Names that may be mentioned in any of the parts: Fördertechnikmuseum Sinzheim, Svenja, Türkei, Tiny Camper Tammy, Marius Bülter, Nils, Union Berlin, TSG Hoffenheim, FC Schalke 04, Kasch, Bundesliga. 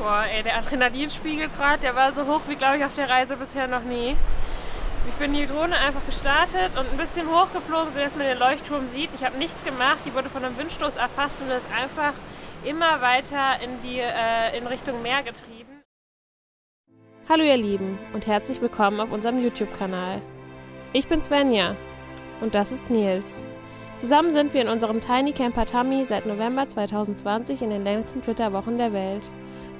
Boah, ey, der Adrenalinspiegel gerade, der war so hoch wie, glaube ich, auf der Reise bisher noch nie. Ich bin die Drohne einfach gestartet und ein bisschen hochgeflogen, sodass man den Leuchtturm sieht. Ich habe nichts gemacht, die wurde von einem Windstoß erfasst und ist einfach immer weiter in Richtung Meer getrieben. Hallo ihr Lieben und herzlich willkommen auf unserem YouTube-Kanal. Ich bin Svenja und das ist Nils. Zusammen sind wir in unserem Tiny Camper Tammy seit November 2020 in den längsten Flitterwochen der Welt.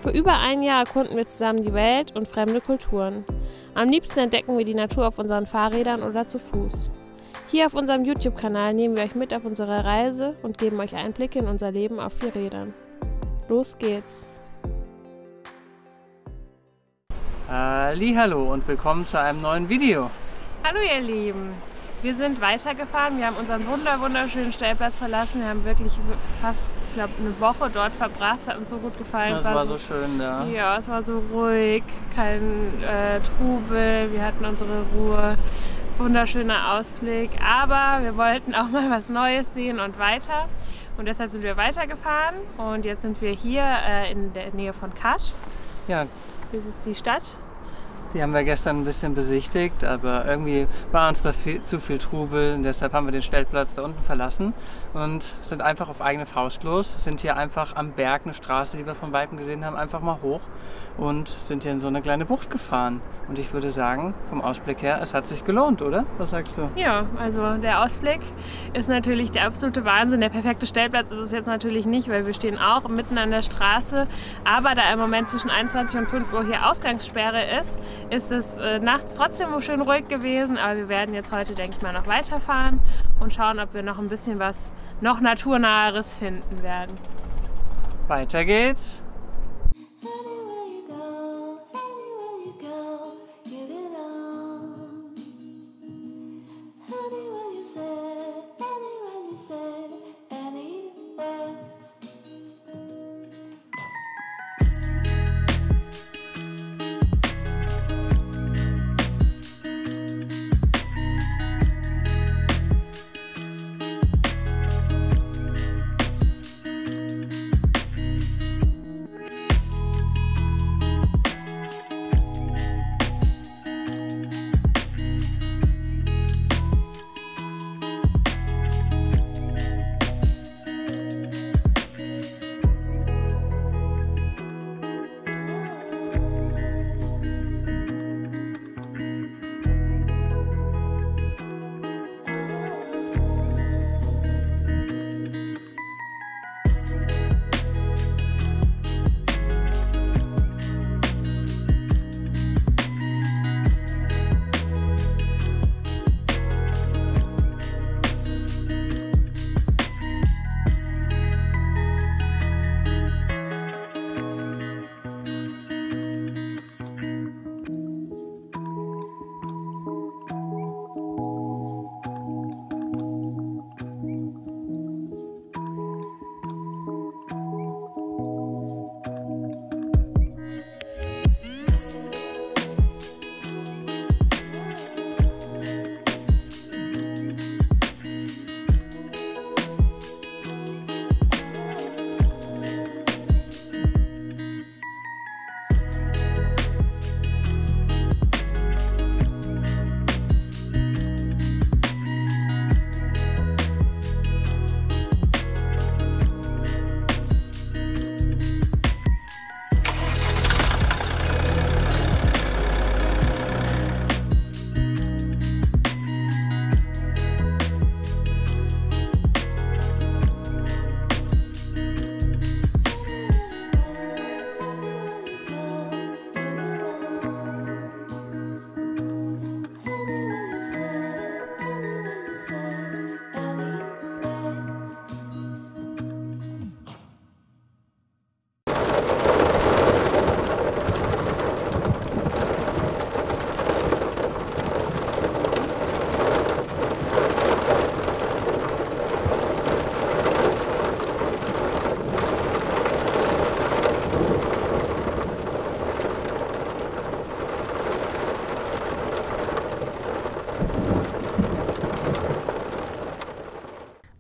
Vor über ein Jahr erkunden wir zusammen die Welt und fremde Kulturen. Am liebsten entdecken wir die Natur auf unseren Fahrrädern oder zu Fuß. Hier auf unserem YouTube-Kanal nehmen wir euch mit auf unsere Reise und geben euch Einblicke in unser Leben auf vier Rädern. Los geht's! Hallihallo und willkommen zu einem neuen Video. Hallo ihr Lieben! Wir sind weitergefahren, wir haben unseren wunderschönen Stellplatz verlassen. Wir haben wirklich fast, ich glaube, eine Woche dort verbracht. Es hat uns so gut gefallen. Es war so schön da. Ja, es war so ruhig, kein Trubel, wir hatten unsere Ruhe, wunderschöner Ausblick. Aber wir wollten auch mal was Neues sehen und weiter. Und deshalb sind wir weitergefahren und jetzt sind wir hier in der Nähe von Kasch. Ja. Das ist die Stadt. Die haben wir gestern ein bisschen besichtigt, aber irgendwie war uns da zu viel Trubel und deshalb haben wir den Stellplatz da unten verlassen und sind einfach auf eigene Faust los, sind hier einfach am Berg eine Straße, die wir von Weitem gesehen haben, einfach mal hoch und sind hier in so eine kleine Bucht gefahren. Und ich würde sagen, vom Ausblick her, es hat sich gelohnt, oder? Was sagst du? Ja, also der Ausblick ist natürlich der absolute Wahnsinn. Der perfekte Stellplatz ist es jetzt natürlich nicht, weil wir stehen auch mitten an der Straße, aber da im Moment zwischen 21 und 5 Uhr hier Ausgangssperre ist, ist es nachts trotzdem schön ruhig gewesen, aber wir werden jetzt heute, denke ich mal, noch weiterfahren und schauen, ob wir noch ein bisschen was noch Naturnaheres finden werden. Weiter geht's!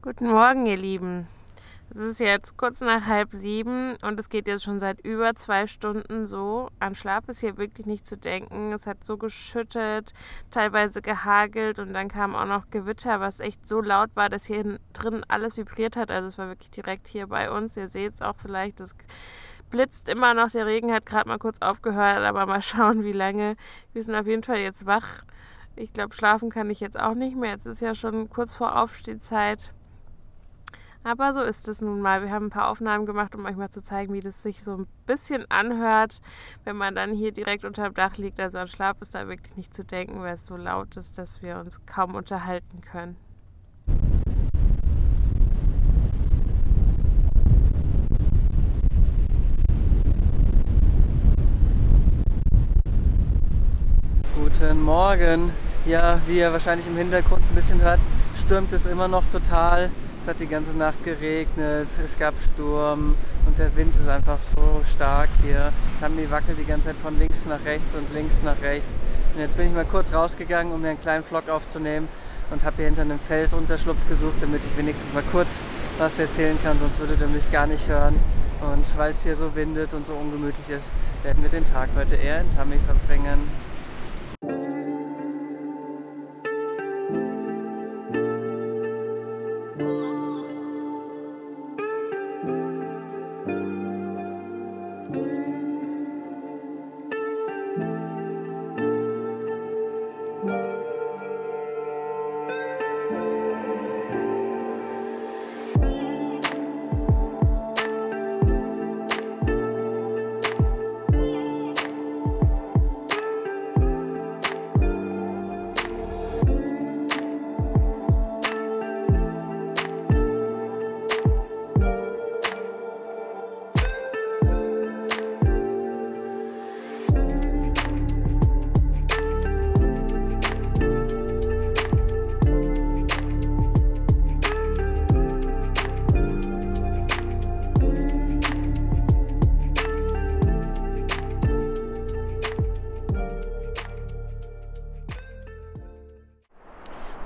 Guten Morgen, ihr Lieben. Es ist jetzt kurz nach 6:30 und es geht jetzt schon seit über 2 Stunden so. An Schlaf ist hier wirklich nicht zu denken. Es hat so geschüttet, teilweise gehagelt und dann kam auch noch Gewitter, was echt so laut war, dass hier drin alles vibriert hat. Also es war wirklich direkt hier bei uns. Ihr seht es auch vielleicht, das blitzt immer noch. Der Regen hat gerade mal kurz aufgehört, aber mal schauen, wie lange. Wir sind auf jeden Fall jetzt wach. Ich glaube, schlafen kann ich jetzt auch nicht mehr. Jetzt ist ja schon kurz vor Aufstehzeit. Aber so ist es nun mal. Wir haben ein paar Aufnahmen gemacht, um euch mal zu zeigen, wie das sich so ein bisschen anhört, wenn man dann hier direkt unterm Dach liegt. Also an Schlaf ist da wirklich nicht zu denken, weil es so laut ist, dass wir uns kaum unterhalten können. Guten Morgen. Ja, wie ihr wahrscheinlich im Hintergrund ein bisschen hört, stürmt es immer noch total. Es hat die ganze Nacht geregnet, es gab Sturm und der Wind ist einfach so stark hier. Tammy wackelt die ganze Zeit von links nach rechts und links nach rechts. Und jetzt bin ich mal kurz rausgegangen, um mir einen kleinen Vlog aufzunehmen und habe hier hinter einem Fels Unterschlupf gesucht, damit ich wenigstens mal kurz was erzählen kann, sonst würdet ihr mich gar nicht hören. Und weil es hier so windet und so ungemütlich ist, werden wir den Tag heute eher in Tammy verbringen.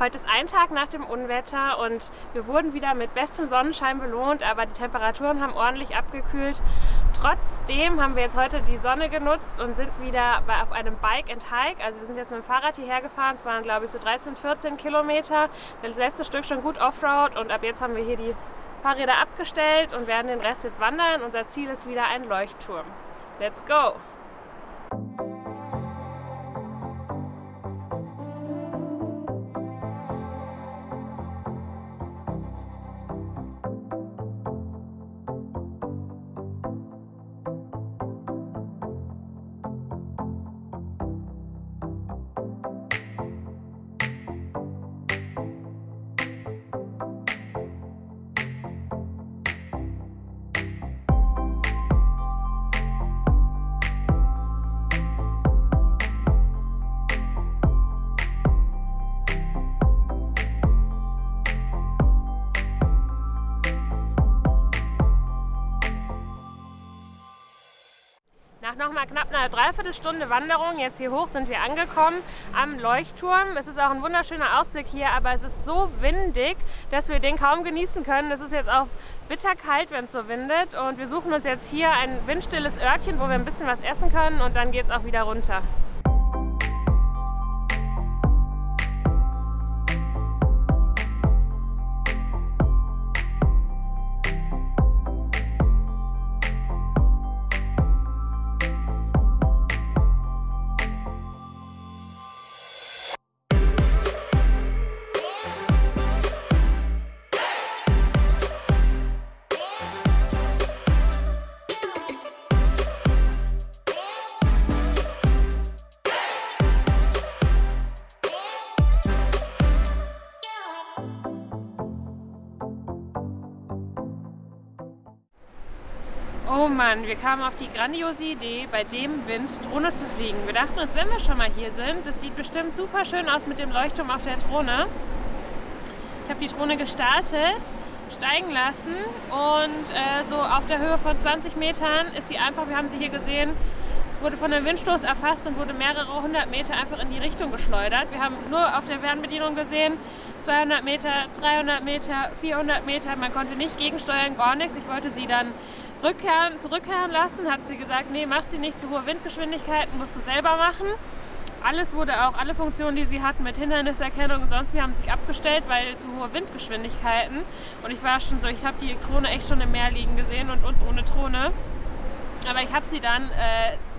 Heute ist ein Tag nach dem Unwetter und wir wurden wieder mit bestem Sonnenschein belohnt, aber die Temperaturen haben ordentlich abgekühlt. Trotzdem haben wir jetzt heute die Sonne genutzt und sind wieder auf einem Bike and Hike. Also wir sind jetzt mit dem Fahrrad hierher gefahren, es waren glaube ich so 13, 14 Kilometer. Das letzte Stück schon gut Offroad und ab jetzt haben wir hier die Fahrräder abgestellt und werden den Rest jetzt wandern. Unser Ziel ist wieder ein Leuchtturm. Let's go! Nach nochmal knapp einer Dreiviertelstunde Wanderung, jetzt hier hoch, sind wir angekommen am Leuchtturm. Es ist auch ein wunderschöner Ausblick hier, aber es ist so windig, dass wir den kaum genießen können. Es ist jetzt auch bitterkalt, wenn es so windet und wir suchen uns jetzt hier ein windstilles Örtchen, wo wir ein bisschen was essen können und dann geht es auch wieder runter. Oh Mann, wir kamen auf die grandiose Idee, bei dem Wind Drohne zu fliegen. Wir dachten uns, wenn wir schon mal hier sind, das sieht bestimmt super schön aus mit dem Leuchtturm auf der Drohne. Ich habe die Drohne gestartet, steigen lassen und so auf der Höhe von 20 Metern ist sie einfach, wir haben sie hier gesehen, wurde von einem Windstoß erfasst und wurde mehrere hundert Meter einfach in die Richtung geschleudert. Wir haben nur auf der Fernbedienung gesehen, 200 Meter, 300 Meter, 400 Meter, man konnte nicht gegensteuern, gar nichts. Ich wollte sie dann zurückkehren lassen, hat sie gesagt, nee, macht sie nicht, zu hohe Windgeschwindigkeiten, musst du selber machen. Alles wurde auch, alle Funktionen, die sie hatten mit Hinderniserkennung und sonst, wir haben sich abgestellt, weil zu hohe Windgeschwindigkeiten. Und ich war schon so, ich habe die Drohne echt schon im Meer liegen gesehen und uns ohne Drohne. Aber ich habe sie dann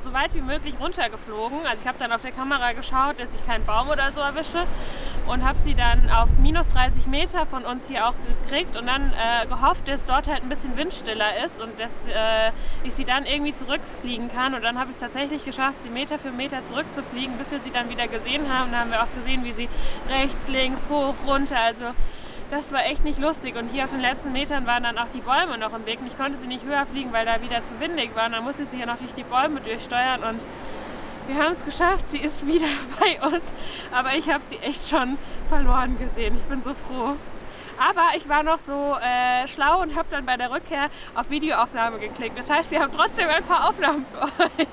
so weit wie möglich runtergeflogen. Also ich habe dann auf der Kamera geschaut, dass ich keinen Baum oder so erwische. Und habe sie dann auf minus 30 Meter von uns hier auch gekriegt und dann gehofft, dass dort halt ein bisschen windstiller ist und dass ich sie dann irgendwie zurückfliegen kann. Und dann habe ich es tatsächlich geschafft, sie Meter für Meter zurückzufliegen, bis wir sie dann wieder gesehen haben. Da haben wir auch gesehen, wie sie rechts, links, hoch, runter, also das war echt nicht lustig. Und hier auf den letzten Metern waren dann auch die Bäume noch im Weg und ich konnte sie nicht höher fliegen, weil da wieder zu windig war. Und dann musste ich sie ja noch durch die Bäume durchsteuern und wir haben es geschafft, sie ist wieder bei uns, aber ich habe sie echt schon verloren gesehen. Ich bin so froh. Aber ich war noch so schlau und habe dann bei der Rückkehr auf Videoaufnahme geklickt. Das heißt, wir haben trotzdem ein paar Aufnahmen für euch.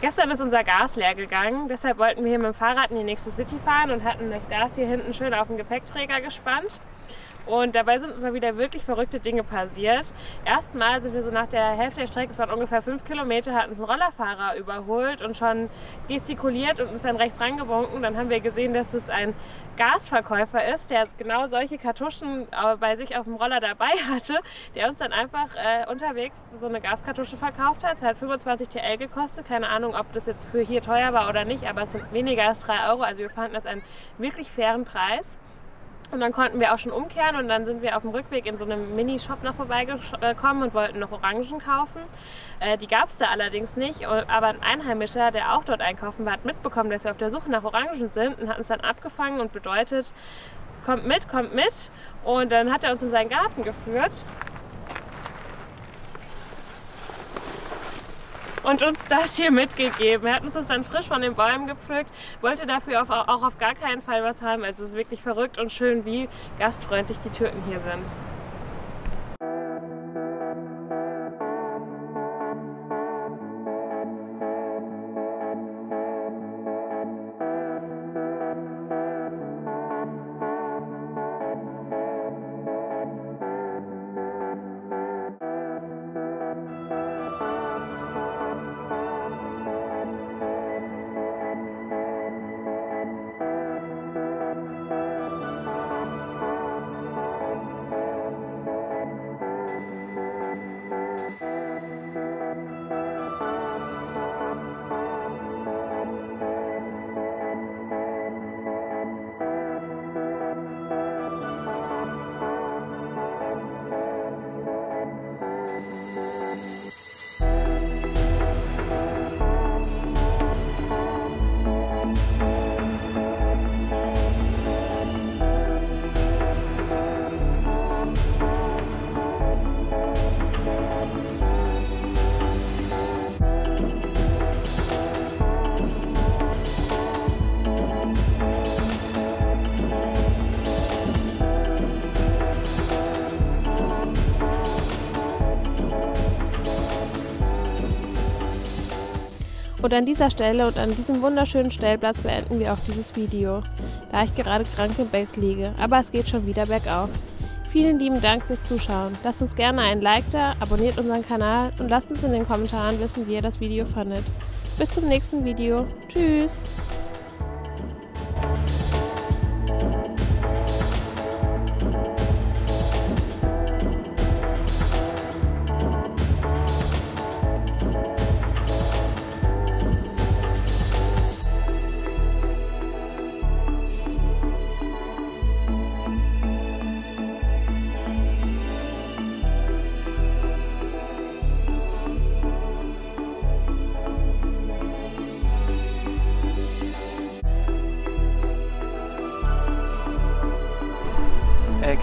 Gestern ist unser Gas leer gegangen, deshalb wollten wir hier mit dem Fahrrad in die nächste City fahren und hatten das Gas hier hinten schön auf den Gepäckträger gespannt. Und dabei sind uns mal wieder wirklich verrückte Dinge passiert. Erstmal sind wir so nach der Hälfte der Strecke, es waren ungefähr 5 Kilometer, hatten uns einen Rollerfahrer überholt und schon gestikuliert und uns dann rechts rangebunken. Dann haben wir gesehen, dass es ein Gasverkäufer ist, der genau solche Kartuschen bei sich auf dem Roller dabei hatte, der uns dann einfach unterwegs so eine Gaskartusche verkauft hat. Es hat 25 TL gekostet, keine Ahnung, ob das jetzt für hier teuer war oder nicht, aber es sind weniger als 3 €, also wir fanden das einen wirklich fairen Preis. Und dann konnten wir auch schon umkehren und dann sind wir auf dem Rückweg in so einem Mini-Shop noch vorbeigekommen und wollten noch Orangen kaufen. Die gab es da allerdings nicht, aber ein Einheimischer, der auch dort einkaufen war, hat mitbekommen, dass wir auf der Suche nach Orangen sind und hat uns dann abgefangen und bedeutet, kommt mit, kommt mit. Und dann hat er uns in seinen Garten geführt und uns das hier mitgegeben. Er hat uns das dann frisch von den Bäumen gepflückt, wollte dafür auch auf gar keinen Fall was haben. Also es ist wirklich verrückt und schön, wie gastfreundlich die Türken hier sind. Und an dieser Stelle und an diesem wunderschönen Stellplatz beenden wir auch dieses Video, da ich gerade krank im Bett liege, aber es geht schon wieder bergauf. Vielen lieben Dank fürs Zuschauen. Lasst uns gerne ein Like da, abonniert unseren Kanal und lasst uns in den Kommentaren wissen, wie ihr das Video fandet. Bis zum nächsten Video. Tschüss!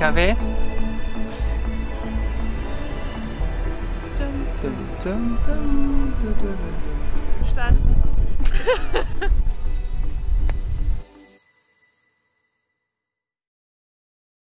LKW. Stand.